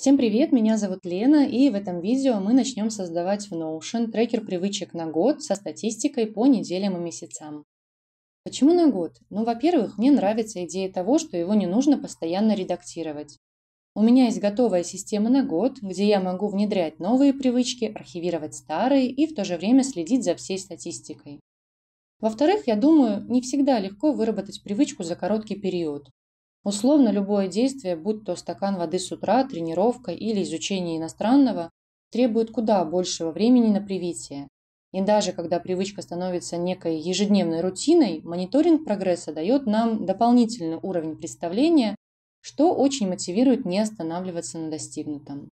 Всем привет, меня зовут Лена, и в этом видео мы начнем создавать в Notion трекер привычек на год со статистикой по неделям и месяцам. Почему на год? Во-первых, мне нравится идея того, что его не нужно постоянно редактировать. У меня есть готовая система на год, где я могу внедрять новые привычки, архивировать старые и в то же время следить за всей статистикой. Во-вторых, я думаю, не всегда легко выработать привычку за короткий период. Условно, любое действие, будь то стакан воды с утра, тренировка или изучение иностранного, требует куда большего времени на привитие. И даже когда привычка становится некой ежедневной рутиной, мониторинг прогресса дает нам дополнительный уровень представления, что очень мотивирует не останавливаться на достигнутом.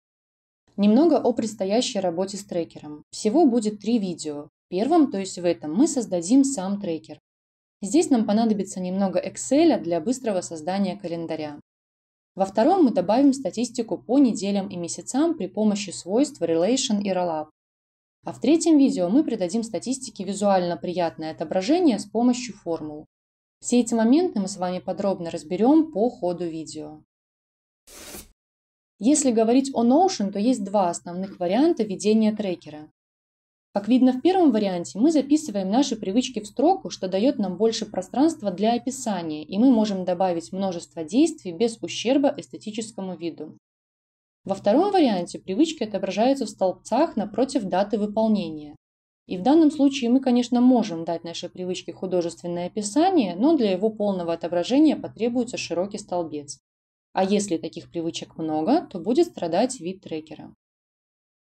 Немного о предстоящей работе с трекером. Всего будет 3 видео. В первом, то есть в этом, мы создадим сам трекер. Здесь нам понадобится немного Excel для быстрого создания календаря. Во втором мы добавим статистику по неделям и месяцам при помощи свойств Relation и Rollup. А в третьем видео мы придадим статистике визуально приятное отображение с помощью формул. Все эти моменты мы с вами подробно разберем по ходу видео. Если говорить о Notion, то есть 2 основных варианта ведения трекера. Как видно, в первом варианте мы записываем наши привычки в строку, что дает нам больше пространства для описания, и мы можем добавить множество действий без ущерба эстетическому виду. Во втором варианте привычки отображаются в столбцах напротив даты выполнения. И в данном случае мы, конечно, можем дать нашей привычке художественное описание, но для его полного отображения потребуется широкий столбец. А если таких привычек много, то будет страдать вид трекера.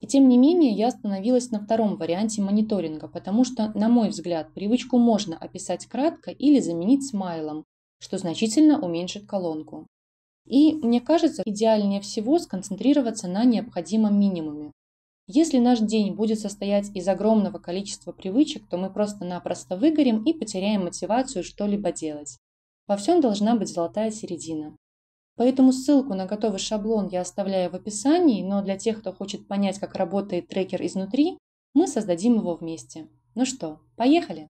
И тем не менее, я остановилась на втором варианте мониторинга, потому что, на мой взгляд, привычку можно описать кратко или заменить смайлом, что значительно уменьшит колонку. И, мне кажется, идеальнее всего сконцентрироваться на необходимом минимуме. Если наш день будет состоять из огромного количества привычек, то мы просто-напросто выгорим и потеряем мотивацию что-либо делать. Во всем должна быть золотая середина. Поэтому ссылку на готовый шаблон я оставляю в описании, но для тех, кто хочет понять, как работает трекер изнутри, мы создадим его вместе. Ну что, поехали!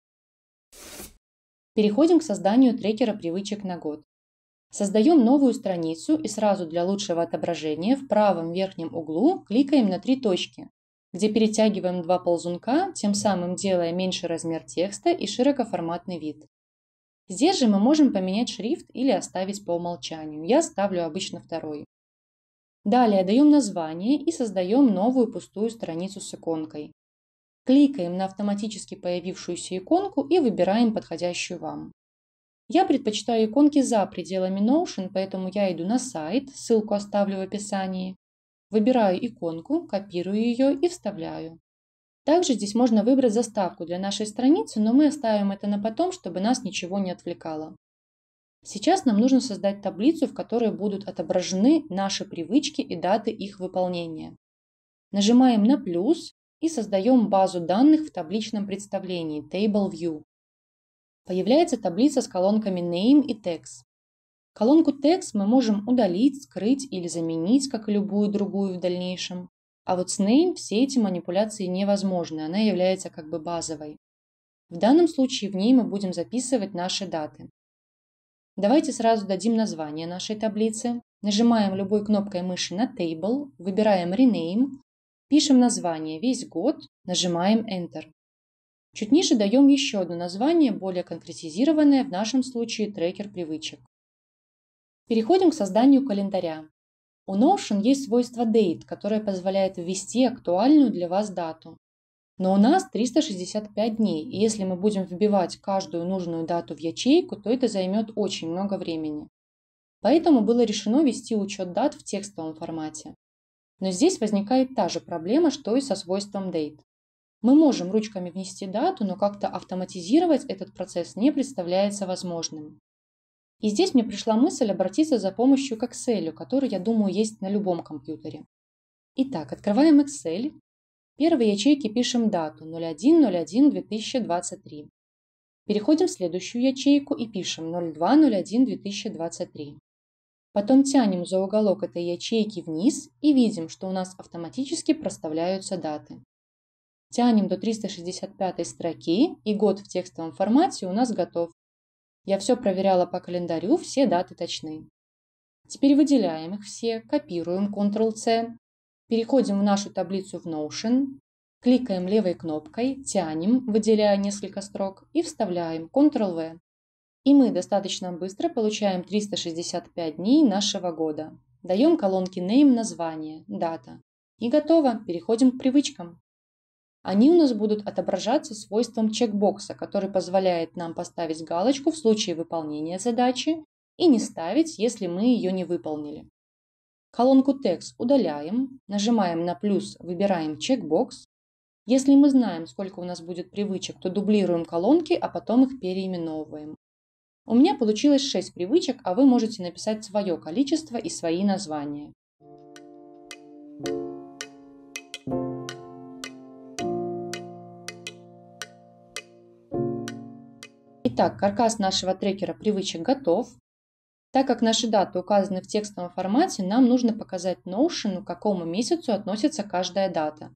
Переходим к созданию трекера привычек на год. Создаем новую страницу и сразу для лучшего отображения в правом верхнем углу кликаем на 3 точки, где перетягиваем 2 ползунка, тем самым делая меньше размер текста и широкоформатный вид. Здесь же мы можем поменять шрифт или оставить по умолчанию. Я ставлю обычно 2. Далее даем название и создаем новую пустую страницу с иконкой. Кликаем на автоматически появившуюся иконку и выбираем подходящую вам. Я предпочитаю иконки за пределами Notion, поэтому я иду на сайт, ссылку оставлю в описании. Выбираю иконку, копирую ее и вставляю. Также здесь можно выбрать заставку для нашей страницы, но мы оставим это на потом, чтобы нас ничего не отвлекало. Сейчас нам нужно создать таблицу, в которой будут отображены наши привычки и даты их выполнения. Нажимаем на плюс и создаем базу данных в табличном представлении Table View. Появляется таблица с колонками Name и Text. Колонку Text мы можем удалить, скрыть или заменить, как и любую другую в дальнейшем. А вот с Name все эти манипуляции невозможны, она является как бы базовой. В данном случае в ней мы будем записывать наши даты. Давайте сразу дадим название нашей таблицы. Нажимаем любой кнопкой мыши на Table, выбираем Rename, пишем название весь год, нажимаем Enter. Чуть ниже даем еще одно название, более конкретизированное, в нашем случае трекер привычек. Переходим к созданию календаря. У Notion есть свойство Date, которое позволяет ввести актуальную для вас дату. Но у нас 365 дней, и если мы будем вбивать каждую нужную дату в ячейку, то это займет очень много времени. Поэтому было решено вести учет дат в текстовом формате. Но здесь возникает та же проблема, что и со свойством Date. Мы можем ручками внести дату, но как-то автоматизировать этот процесс не представляется возможным. И здесь мне пришла мысль обратиться за помощью к Excel, который, я думаю, есть на любом компьютере. Итак, открываем Excel. В первой ячейке пишем дату 01.01.2023. Переходим в следующую ячейку и пишем 02.01.2023. Потом тянем за уголок этой ячейки вниз и видим, что у нас автоматически проставляются даты. Тянем до 365 строки, и год в текстовом формате у нас готов. Я все проверяла по календарю, все даты точны. Теперь выделяем их все, копируем Ctrl-C, переходим в нашу таблицу в Notion, кликаем левой кнопкой, тянем, выделяя несколько строк и вставляем Ctrl-V. И мы достаточно быстро получаем 365 дней нашего года. Даем колонке Name название, дата. И готово, переходим к привычкам. Они у нас будут отображаться свойством чекбокса, который позволяет нам поставить галочку в случае выполнения задачи и не ставить, если мы ее не выполнили. Колонку Text удаляем, нажимаем на плюс, выбираем чекбокс. Если мы знаем, сколько у нас будет привычек, то дублируем колонки, а потом их переименовываем. У меня получилось 6 привычек, а вы можете написать свое количество и свои названия. Итак, каркас нашего трекера привычек готов. Так как наши даты указаны в текстовом формате, нам нужно показать Notion, к какому месяцу относится каждая дата.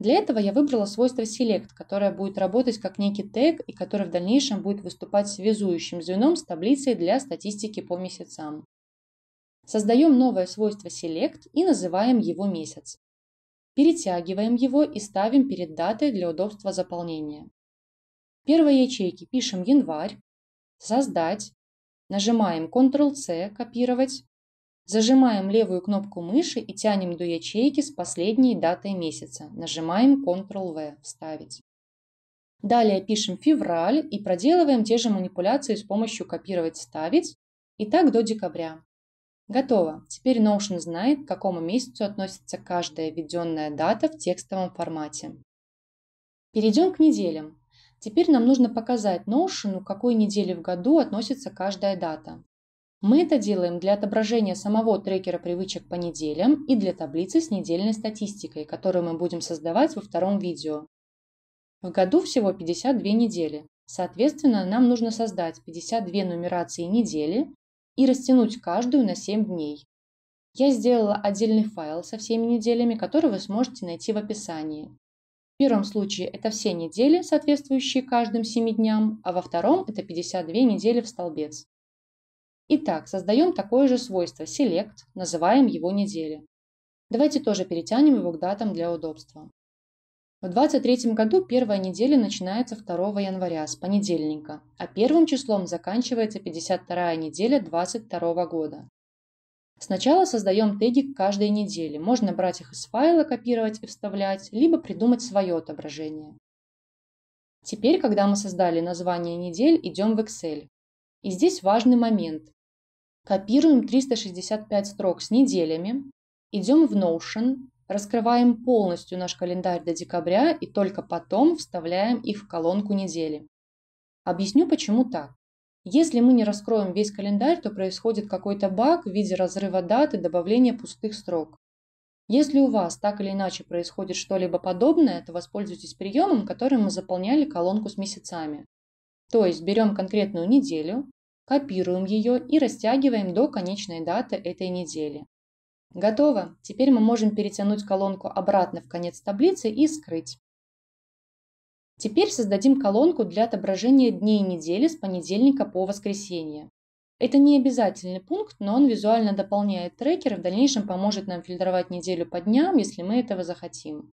Для этого я выбрала свойство Select, которое будет работать как некий тег и который в дальнейшем будет выступать связующим звеном с таблицей для статистики по месяцам. Создаем новое свойство Select и называем его месяц. Перетягиваем его и ставим перед датой для удобства заполнения. В первой ячейке пишем январь, создать, нажимаем Ctrl-C, копировать, зажимаем левую кнопку мыши и тянем до ячейки с последней датой месяца. Нажимаем Ctrl-V, вставить. Далее пишем февраль и проделываем те же манипуляции с помощью копировать, вставить. И так до декабря. Готово. Теперь Notion знает, к какому месяцу относится каждая введенная дата в текстовом формате. Перейдем к неделям. Теперь нам нужно показать Notion, к какой неделе в году относится каждая дата. Мы это делаем для отображения самого трекера привычек по неделям и для таблицы с недельной статистикой, которую мы будем создавать во втором видео. В году всего 52 недели. Соответственно, нам нужно создать 52 нумерации недели и растянуть каждую на 7 дней. Я сделала отдельный файл со всеми неделями, который вы сможете найти в описании. В первом случае это все недели, соответствующие каждым 7 дням, а во втором это 52 недели в столбец. Итак, создаем такое же свойство Select, называем его недели. Давайте тоже перетянем его к датам для удобства. В 2023 году первая неделя начинается 2 января, с понедельника, а первым числом заканчивается 52-я неделя 2022 года. Сначала создаем теги к каждой неделе. Можно брать их из файла, копировать и вставлять, либо придумать свое отображение. Теперь, когда мы создали название недель, идем в Excel. И здесь важный момент. Копируем 365 строк с неделями, идем в Notion, раскрываем полностью наш календарь до декабря и только потом вставляем их в колонку недели. Объясню, почему так. Если мы не раскроем весь календарь, то происходит какой-то баг в виде разрыва дат и добавления пустых строк. Если у вас так или иначе происходит что-либо подобное, то воспользуйтесь приемом, которым мы заполняли колонку с месяцами. То есть берем конкретную неделю, копируем ее и растягиваем до конечной даты этой недели. Готово! Теперь мы можем перетянуть колонку обратно в конец таблицы и скрыть. Теперь создадим колонку для отображения дней недели с понедельника по воскресенье. Это не обязательный пункт, но он визуально дополняет трекер и в дальнейшем поможет нам фильтровать неделю по дням, если мы этого захотим.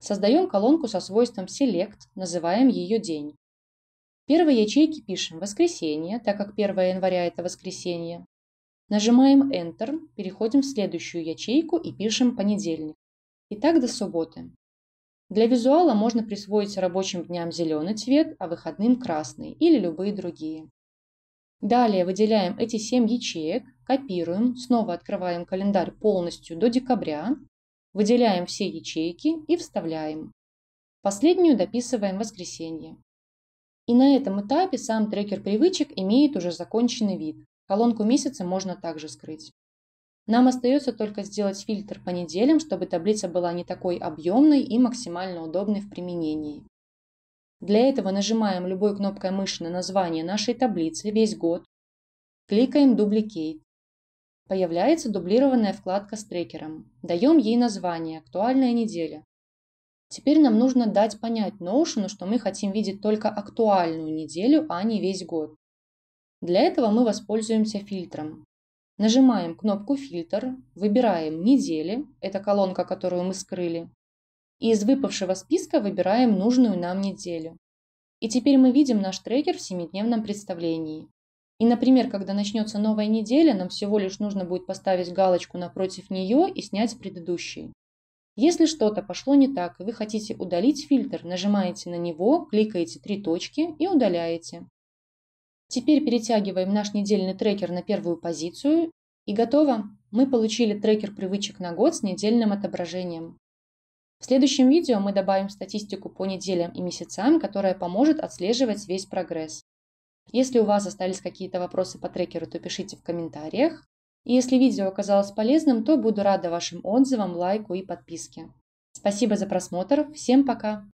Создаем колонку со свойством Select, называем ее день. В первой ячейке пишем «Воскресенье», так как 1 января – это воскресенье. Нажимаем Enter, переходим в следующую ячейку и пишем «Понедельник». И так до субботы. Для визуала можно присвоить рабочим дням зеленый цвет, а выходным – красный или любые другие. Далее выделяем эти 7 ячеек, копируем, снова открываем календарь полностью до декабря, выделяем все ячейки и вставляем. Последнюю дописываем «Воскресенье». И на этом этапе сам трекер привычек имеет уже законченный вид. Колонку месяца можно также скрыть. Нам остается только сделать фильтр по неделям, чтобы таблица была не такой объемной и максимально удобной в применении. Для этого нажимаем любой кнопкой мыши на название нашей таблицы весь год, кликаем «Duplicate». Появляется дублированная вкладка с трекером. Даем ей название «Актуальная неделя». Теперь нам нужно дать понять Notion, что мы хотим видеть только актуальную неделю, а не весь год. Для этого мы воспользуемся фильтром. Нажимаем кнопку «Фильтр», выбираем «Недели», это колонка, которую мы скрыли, и из выпавшего списка выбираем нужную нам неделю. И теперь мы видим наш трекер в семидневном представлении. И, например, когда начнется новая неделя, нам всего лишь нужно будет поставить галочку напротив нее и снять предыдущие. Если что-то пошло не так, и вы хотите удалить фильтр, нажимаете на него, кликаете три точки и удаляете. Теперь перетягиваем наш недельный трекер на первую позицию. И готово! Мы получили трекер привычек на год с недельным отображением. В следующем видео мы добавим статистику по неделям и месяцам, которая поможет отслеживать весь прогресс. Если у вас остались какие-то вопросы по трекеру, то пишите в комментариях. И если видео оказалось полезным, то буду рада вашим отзывам, лайку и подписке. Спасибо за просмотр. Всем пока!